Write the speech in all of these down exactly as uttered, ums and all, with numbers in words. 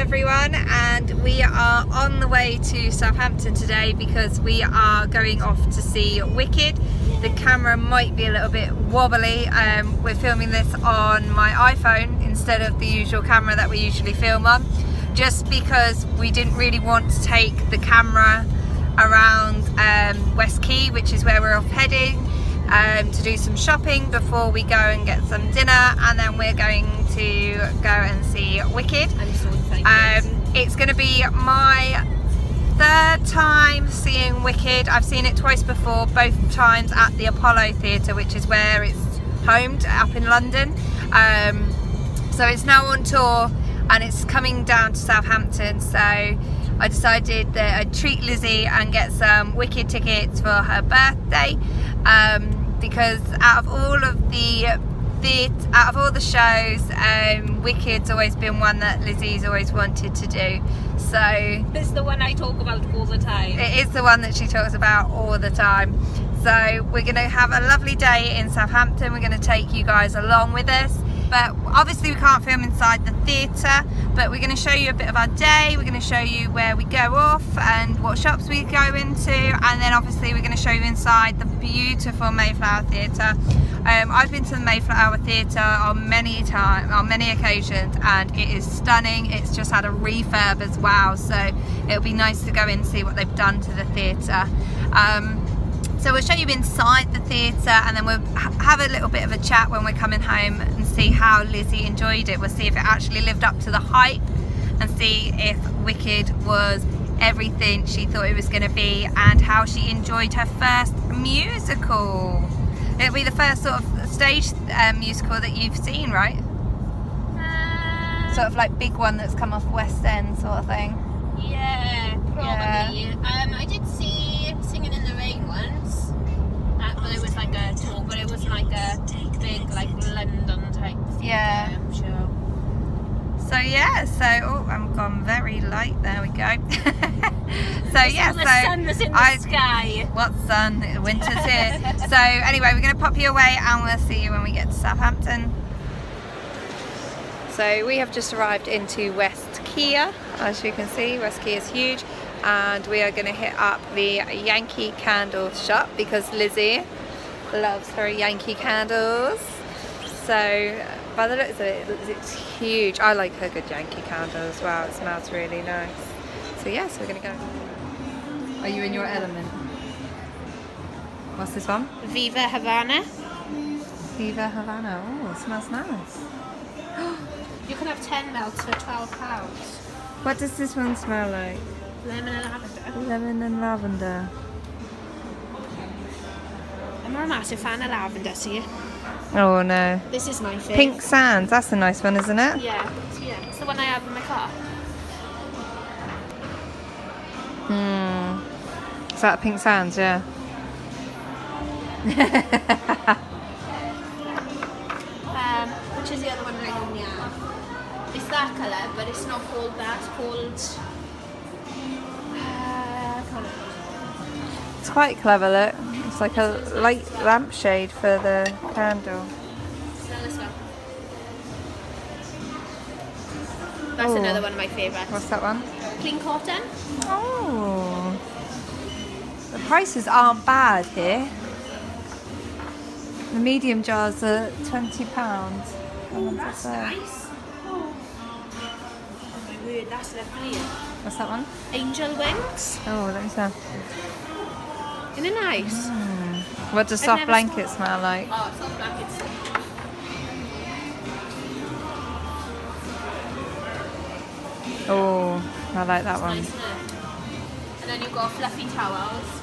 everyone, and we are on the way to Southampton today because we are going off to see Wicked. The camera might be a little bit wobbly. Um, we're filming this on my iPhone instead of the usual camera that we usually film on, just because we didn't really want to take the camera around um, West Quay, which is where we're off heading, um, to do some shopping before we go and get some dinner, and then we're going to go and see Wicked. Um, it's going to be my third time seeing Wicked. I've seen it twice before, both times at the Apollo Theatre, which is where it's homed up in London. Um, so it's now on tour and it's coming down to Southampton, so I decided that I'd treat Lizzie and get some Wicked tickets for her birthday, um, because out of all of the theatre, out of all the shows, um, Wicked's always been one that Lizzie's always wanted to do. So it's the one I talk about all the time. It is the one that she talks about all the time. So we're going to have a lovely day in Southampton. We're going to take you guys along with us. But obviously we can't film inside the theatre, but we're going to show you a bit of our day. We're going to show you where we go off and what shops we go into, and then obviously we're going to show you inside the beautiful Mayflower Theatre. Um, I've been to the Mayflower Theatre on many time, on many occasions, and it is stunning. It's just had a refurb as well, so it'll be nice to go in and see what they've done to the theatre. Um, So we'll show you inside the theatre, and then we'll have a little bit of a chat when we're coming home and see how Lizzie enjoyed it. We'll see if it actually lived up to the hype and see if Wicked was everything she thought it was going to be, and how she enjoyed her first musical. It'll be the first sort of stage um, musical that you've seen, right? Um, sort of like big one that's come off West End sort of thing. Yeah, probably. Yeah. Um, I did see Singing in the Rain once, uh, but it was like a tour, but it wasn't like a big like London type thing. Yeah, I'm sure. So yeah, so oh, I'm gone very light. There we go. So yeah, the so sun was in the I, sky. What sun? Winter's here. So anyway, we're gonna pop you away, and we'll see you when we get to Southampton. So we have just arrived into West Quay. As you can see, West Quay is huge, and we are going to hit up the Yankee Candle shop because Lizzie loves her Yankee candles. So by the looks of it, it's huge. I like her good Yankee candle as well. It smells really nice. So yes, yeah, so we're going to go. Are you in your element? What's this one? Viva Havana. Viva Havana. Oh, it smells nice. You can have ten melts for twelve pounds. What does this one smell like? Lemon and lavender. Lemon and lavender. I'm not a massive fan of lavender, see you? Oh no. This is my favorite. Pink Sands, that's a nice one, isn't it? Yeah, yeah. It's the one I have in my car. Hmm. Is that Pink Sands? Yeah. um, which is the other one that I normally have? It's that colour, but it's not called that, it's called... Uh, colour. It's quite clever, look. It's like a light lampshade for the candle. Smell this one. That's oh. Another one of my favourites. What's that one? Clean cotton. Oh. The prices aren't bad here. The medium jars are twenty pounds. Oh, that's nice. That's lovely. What's that one? Angel wings. Oh, let me see. Isn't it nice? Mm. What does soft blanket smell like? Oh, soft blankets. Oh, I like that it's one. Nice, and then you've got fluffy towels.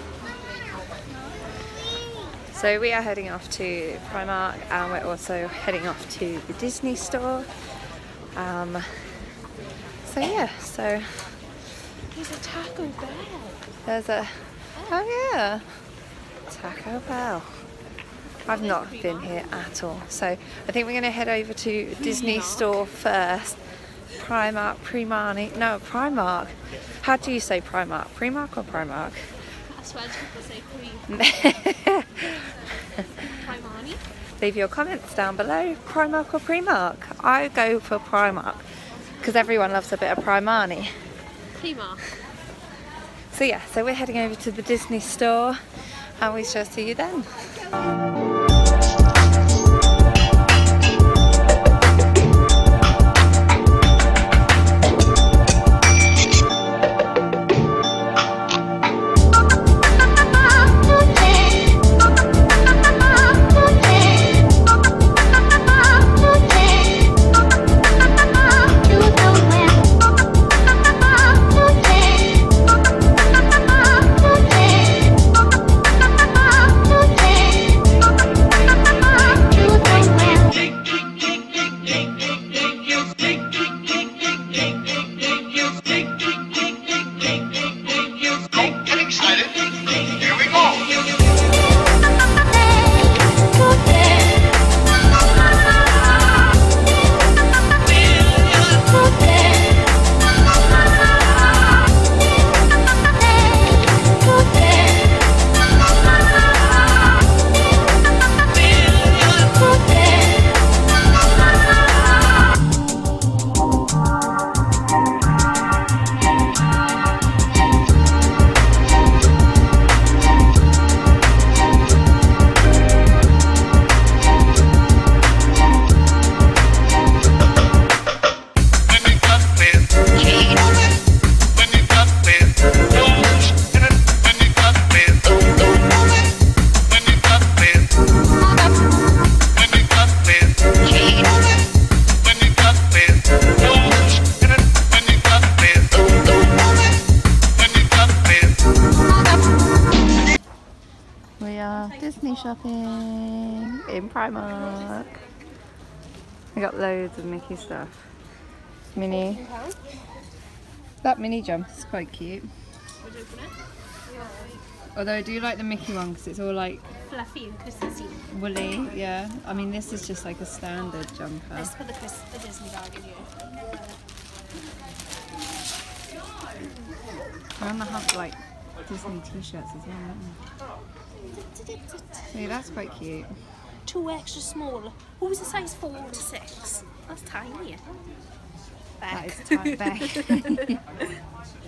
So we are heading off to Primark, and we're also heading off to the Disney store. Um, So yeah, so there's a Taco Bell. There's a oh yeah, Taco Bell. I've not been here at all, so I think we're gonna head over to Disney store first. Primark, Primani, no Primark. How do you say Primark? Primark or Primark? That's why people say Primark. Primani. Leave your comments down below. Primark or Primark? I go for Primark. because everyone loves a bit of Primarni. Primark. So yeah, so we're heading over to the Disney store and we shall see you then. Shopping in Primark. I got loads of Mickey stuff. Mini. That mini jump's quite cute. Although I do like the Mickey one because it's all like fluffy and Christmassy. Woolly, yeah. I mean, this is just like a standard jumper. This for the, the Disney bag in here. I'm gonna have like Disney t-shirts as well, aren't we? Yeah, that's quite cute. Two extra small. Oh, it's a size four to six. That's tiny. Back. That is back.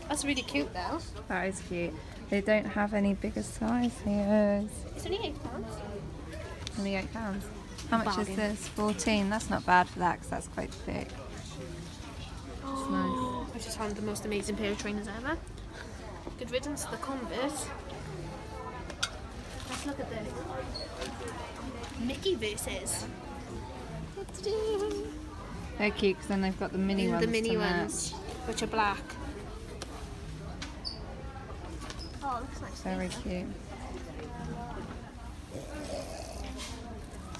That's really cute though. That is cute. They don't have any bigger size here. It's only eight pounds. Only eight pounds. How much Bargain. Is this? fourteen. That's not bad for that because that's quite thick. Oh, nice. I just found the most amazing pair of trainers ever. Good riddance to the Converse. Look at this. Mickey versus. They're cute because then they've got the mini ones. The mini ones, which are black. Oh, looks nice. Very cute.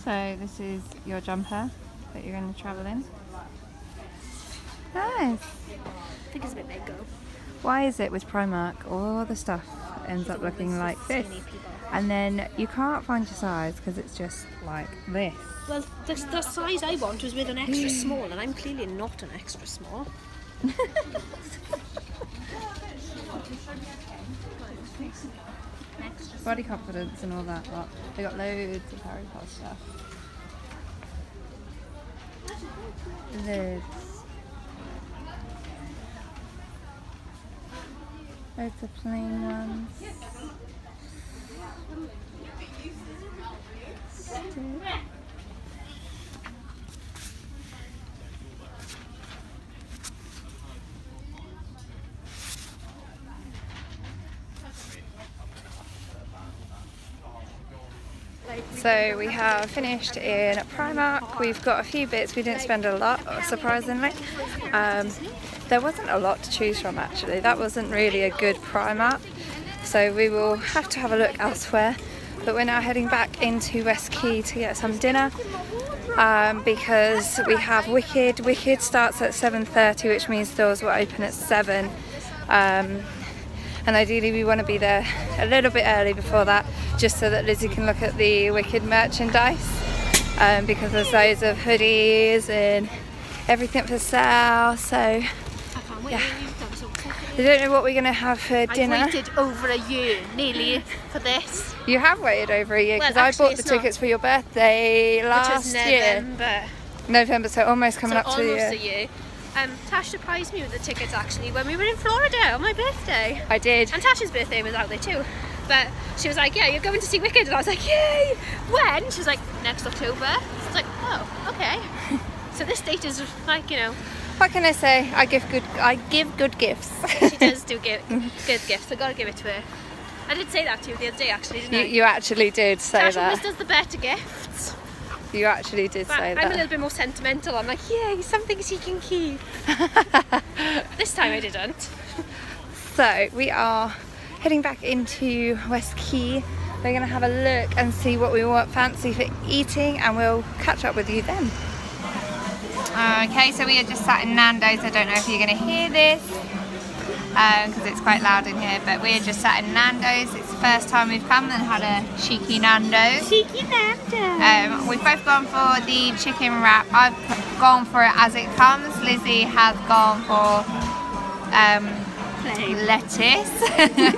So this is your jumper that you're going to travel in. Nice. I think it's a bit big though. Why is it with Primark all the stuff ends up looking like this? And then you can't find your size because it's just like this. Well, the, the size I want was with an extra small, and I'm clearly not an extra small. Body confidence and all that lot. They got loads of Harry Potter stuff. Loads. Loads of plain ones. So we have finished in Primark. We've got a few bits. We didn't spend a lot, surprisingly. Um, there wasn't a lot to choose from actually. That wasn't really a good Primark. So we will have to have a look elsewhere. But we're now heading back into West Quay to get some dinner um, because we have Wicked. Wicked starts at seven thirty, which means doors will open at seven. Um, and ideally we want to be there a little bit early before that, just so that Lizzie can look at the Wicked merchandise um, because there's loads of hoodies and everything for sale. So yeah. I don't know what we're going to have for dinner. I've waited over a year, nearly, for this. You have waited over a year, because well, I bought the tickets for your birthday last Which is November. year. November. November, so almost coming so up to almost a year. Um, Tash surprised me with the tickets actually when we were in Florida on my birthday. I did. And Tash's birthday was out there too. But she was like, yeah, you're going to see Wicked. And I was like, yay! When? She was like, next October. I was like, oh, okay. So this date is like, you know. What can I say? I give good, I give good gifts. She does do give, good gifts. I gotta give it to her. I did say that to you the other day actually, didn't you, I? You actually did say Tash that. Tash does the better gifts. You actually did but say I'm that. I'm a little bit more sentimental. I'm like, yay, some things he can keep. This time I didn't. So we are heading back into West Quay. We're going to have a look and see what we want fancy for eating, and we'll catch up with you then. Okay, so we are just sat in Nando's. I don't know if you're going to hear this because um, it's quite loud in here, but we're just sat in Nando's. It's the first time we've come and had a cheeky Nando's. Cheeky Nando's! Um, we've both gone for the chicken wrap. I've gone for it as it comes. Lizzie has gone for um, lettuce.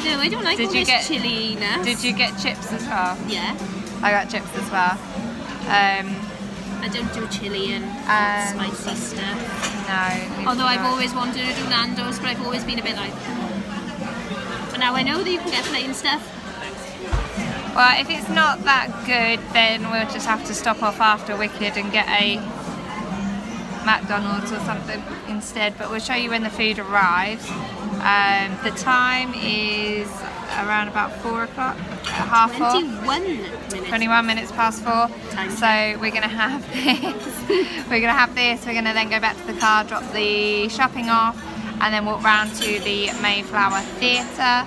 No, I don't like did all you this get, chilliness. Did you get chips as well? Yeah. I got chips as well. Um, I don't do chilli and um, spicy stuff. No. Although I've not. always wanted to do Nando's, but I've always been a bit like, but now I know that you can get plain stuff. Well, if it's not that good, then we'll just have to stop off after Wicked and get a McDonald's or something instead. But we'll show you when the food arrives. Um, the time is around about four o'clock, half four. twenty-one minutes. twenty-one minutes past four. Time. So we're going to have this, we're going to have this, we're going to then go back to the car, drop the shopping off, and then walk round to the Mayflower Theatre.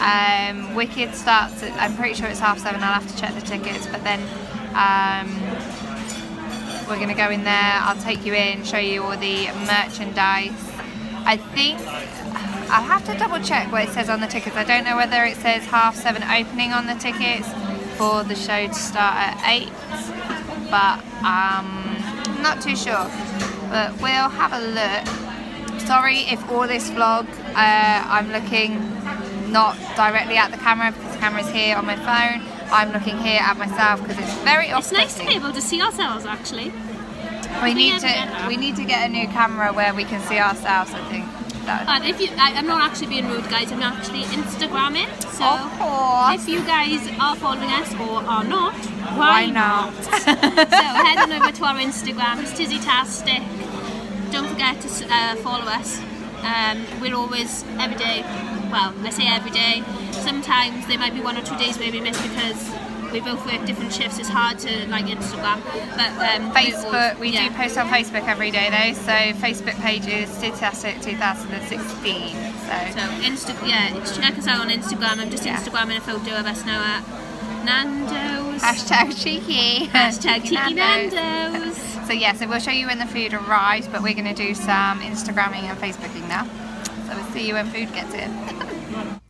Um, Wicked starts at, I'm pretty sure it's half seven, I'll have to check the tickets, but then um, we're going to go in there, I'll take you in, show you all the merchandise. I think I'll have to double check what it says on the tickets. I don't know whether it says half seven opening on the tickets for the show to start at eight, but um, not too sure. But we'll have a look. Sorry if all this vlog uh, I'm looking not directly at the camera because the camera's here on my phone. I'm looking here at myself because it's very off. It's nice to be able to see ourselves actually. We need to we need to get a new camera where we can see ourselves, I think. But if you, I, I'm not actually being rude, guys. I'm actually Instagramming. So of course, if you guys are following us or are not, why, why not? not? So head on over to our Instagram. It's TizzieTasTic. Don't forget to uh, follow us. Um, we're always every day. Well, let's say every day. Sometimes there might be one or two days where we miss because we both work different shifts. It's hard to like Instagram, but um, Facebook. We yeah. do post on Facebook every day though. So Facebook page is TizzieTasTic twenty sixteen. So, so Insta yeah, check us out on Instagram. I'm just yeah. Instagramming a photo of us now at Nando's. Hashtag cheeky. Hashtag cheeky Nando's. So yeah, so we'll show you when the food arrives, but we're gonna do some Instagramming and Facebooking now. So we'll see you when food gets in.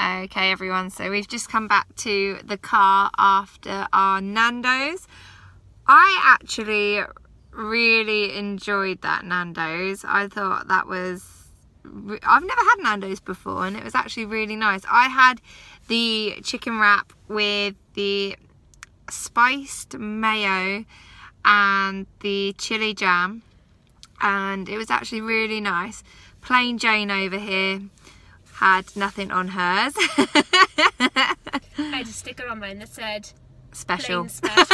Okay everyone, so we've just come back to the car after our Nando's. I actually really enjoyed that Nando's. I thought that was, I've never had Nando's before and it was actually really nice. I had the chicken wrap with the spiced mayo and the chili jam and it was actually really nice. Plain Jane over here had nothing on hers. I had a sticker on mine that said special. special.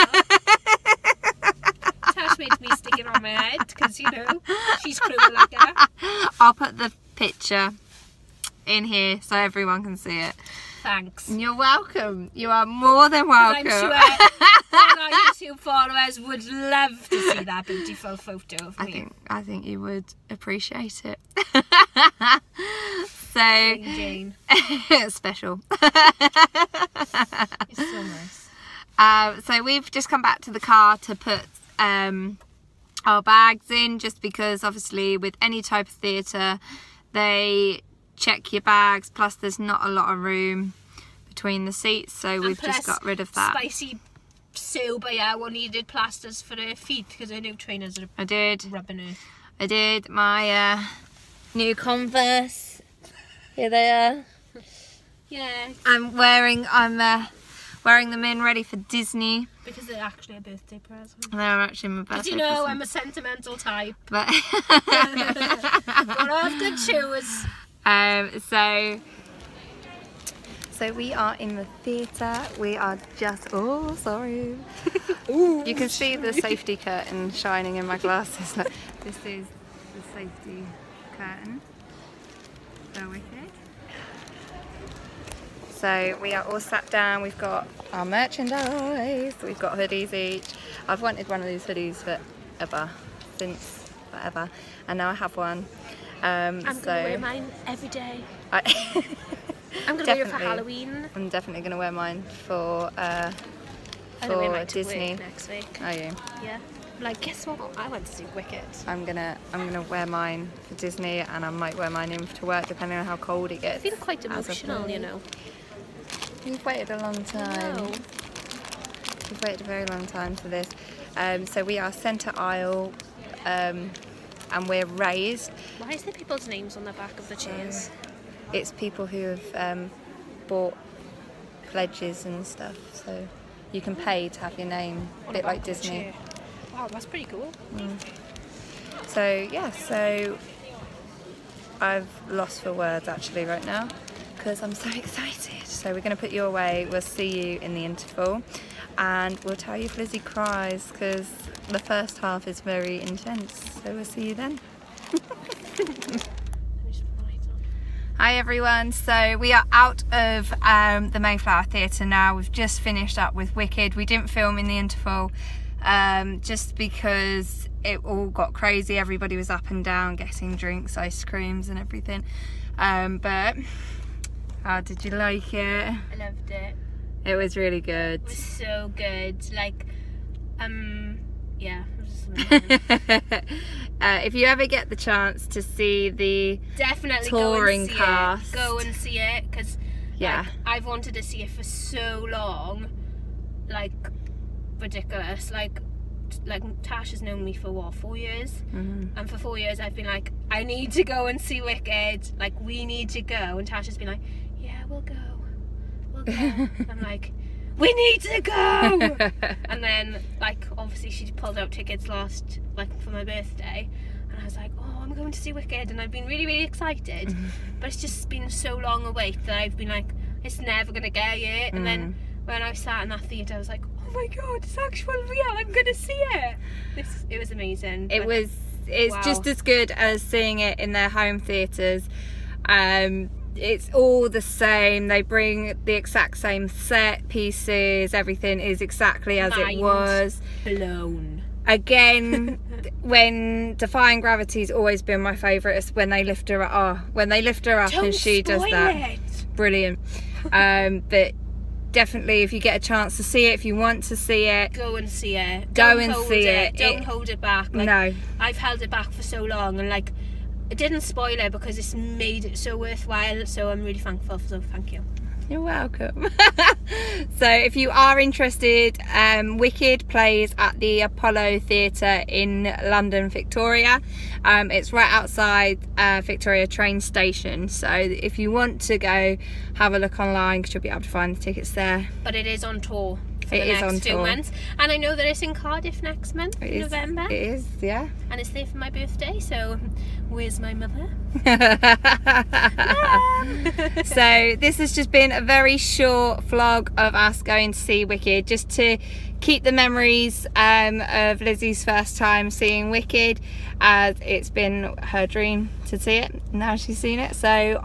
Tash made me stick it on my head because you know she's cruel like that. I'll put the picture in here so everyone can see it. Thanks. You're welcome. You are more than welcome. And I'm sure all our YouTube followers would love to see that beautiful photo of me. I think I think you would appreciate it. So Jane. Special. It's so nice. Uh, so we've just come back to the car to put um, our bags in, just because obviously with any type of theatre they check your bags, plus there's not a lot of room between the seats, so we've just got rid of that. Spicy Sue by our needed plasters for her feet because her new trainers are I did. rubbing her. I did. My uh, new Converse. Here they are. Yeah. I'm wearing I'm uh, wearing them in, ready for Disney. Because they're actually a birthday present. They're actually my birthday present. Did you know present. I'm a sentimental type? But one of the chewers. Um, so, so we are in the theatre. We are just, oh, sorry. Ooh, you can see the safety curtain shining in my glasses. Look, this is the safety curtain. So wicked. So we are all sat down. We've got our merchandise. We've got hoodies each. I've wanted one of these hoodies forever, since forever, and now I have one. Um, I'm so gonna wear mine every day. I I'm gonna wear it for Halloween. I'm definitely gonna wear mine for uh, for wear mine Disney to next week. Are you? Yeah. Like, guess what? I went to see Wicked. I'm gonna, I'm gonna wear mine for Disney, and I might wear mine in to work, depending on how cold it gets. I feel quite emotional, you know. You've waited a long time. No. You've waited a very long time for this. Um, so we are centre aisle, um, and we're raised. Why is there people's names on the back of the chairs? Um, it's people who have um, bought pledges and stuff, so you can pay to have your name, a bit like Disney. Wow, that's pretty cool. Mm. So yeah, so I've lost for words actually right now because I'm so excited. So we're going to put you away. We'll see you in the interval, and we'll tell you if Lizzie cries because the first half is very intense. So we'll see you then. Hi everyone, so we are out of um, the Mayflower Theatre now. We've just finished up with Wicked. We didn't film in the interval. Um, just because it all got crazy, everybody was up and down getting drinks, ice creams and everything. Um, but how did you like it? I loved it. It was really good. It was so good. Like, um, yeah. It was amazing. uh, if you ever get the chance to see the definitely touring go and see cast, it. go and see it because yeah, like, I've wanted to see it for so long. Like. Ridiculous, like like Tash has known me for what, four years, mm-hmm. and for four years I've been like, I need to go and see Wicked, like we need to go, and Tash has been like, yeah, we'll go, we'll go. I'm like, we need to go. And then like obviously she pulled out tickets last, like for my birthday, and I was like, oh, I'm going to see Wicked, and I've been really really excited, mm-hmm. but it's just been so long await that I've been like, it's never gonna get here, and mm. then when I sat in that theatre I was like, oh my god, it's actual real, I'm gonna see it. This, it was amazing. It like, was, it's wow. just as good as seeing it in their home theatres. Um, it's all the same, they bring the exact same set pieces, everything is exactly as Mind it was. Blown. Again, when Defying Gravity's always been my favourite, it's when they lift her up, oh, when they lift her up Don't and she does that. It. Brilliant. Um, but definitely, if you get a chance to see it, if you want to see it, go and see it. Go Don't and hold see it. it. Don't it, hold it back. Like, no, I've held it back for so long, and like, it didn't spoil it because it's made it so worthwhile. So I'm really thankful. So thank you. You're welcome. So if you are interested, um, Wicked plays at the Apollo Theatre in London, Victoria. Um, it's right outside uh, Victoria train station. So if you want to go, have a look online because you'll be able to find the tickets there. But it is on tour for it the is next on few tour. months. And I know that it's in Cardiff next month, it in is, November. It is, yeah. And it's there for my birthday, so where's my mother? So this has just been a very short vlog of us going to see Wicked, just to keep the memories um, of Lizzie's first time seeing Wicked, as it's been her dream to see it. Now she's seen it, so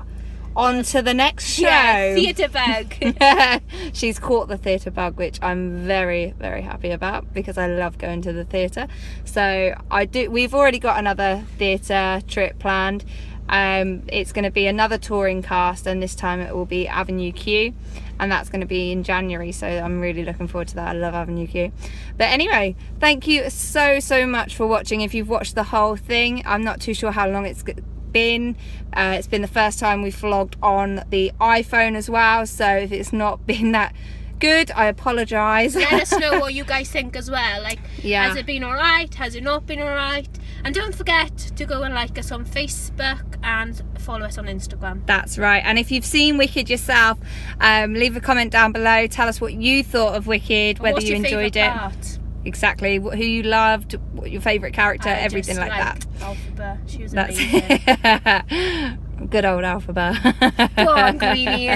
on to the next show. Yeah, theatre bug. She's caught the theatre bug, which I'm very very happy about because I love going to the theatre. So I do. We've already got another theatre trip planned. Um, it's going to be another touring cast, and this time it will be Avenue Q, and that's going to be in January, so I'm really looking forward to that. I love Avenue Q. But anyway, thank you so so much for watching. If you've watched the whole thing, I'm not too sure how long it's been. Uh, it's been the first time we vlogged on the iPhone as well, so if it's not been that good. I apologise. Let us know what you guys think as well. Like, yeah. Has it been alright? Has it not been alright? And don't forget to go and like us on Facebook and follow us on Instagram. That's right. And if you've seen Wicked yourself, um, leave a comment down below. Tell us what you thought of Wicked, whether you enjoyed it. Part? Exactly. Who you loved, what your favourite character, I everything just like that. Elphaba. She was amazing. Good old Elphaba. Go on, Greenie.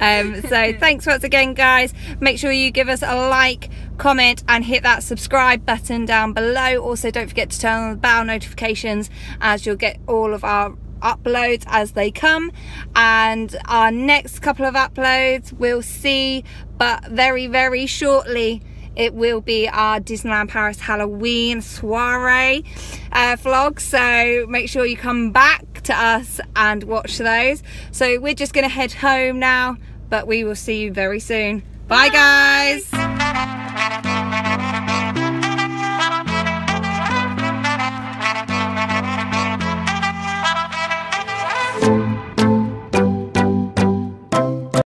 um, so thanks once again, guys. Make sure you give us a like, comment and hit that subscribe button down below. Also, don't forget to turn on the bell notifications as you'll get all of our uploads as they come. And our next couple of uploads we'll see, but very, very shortly, it will be our Disneyland Paris Halloween soiree uh, vlog. So make sure you come back to us and watch those. So we're just going to head home now, but we will see you very soon. Bye, Bye. guys.